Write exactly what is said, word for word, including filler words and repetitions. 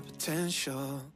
got potential.